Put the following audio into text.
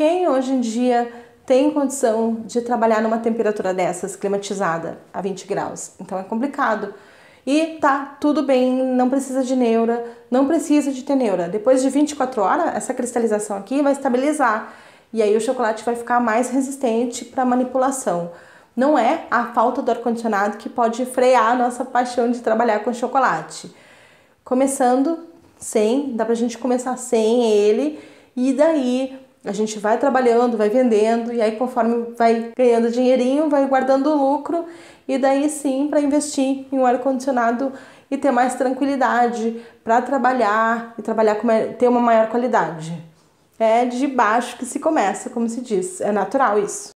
Quem hoje em dia tem condição de trabalhar numa temperatura dessas, climatizada, a 20 graus? Então é complicado. E tá tudo bem, não precisa de neura, não precisa de ter neura. Depois de 24 horas, essa cristalização aqui vai estabilizar. E aí o chocolate vai ficar mais resistente para manipulação. Não é a falta do ar-condicionado que pode frear a nossa paixão de trabalhar com chocolate. Começando sem, dá pra gente começar sem ele, e daí a gente vai trabalhando, vai vendendo, e aí conforme vai ganhando dinheirinho, vai guardando lucro, e daí sim para investir em um ar-condicionado e ter mais tranquilidade para trabalhar, e trabalhar com ter uma maior qualidade. É de baixo que se começa, como se diz, é natural isso.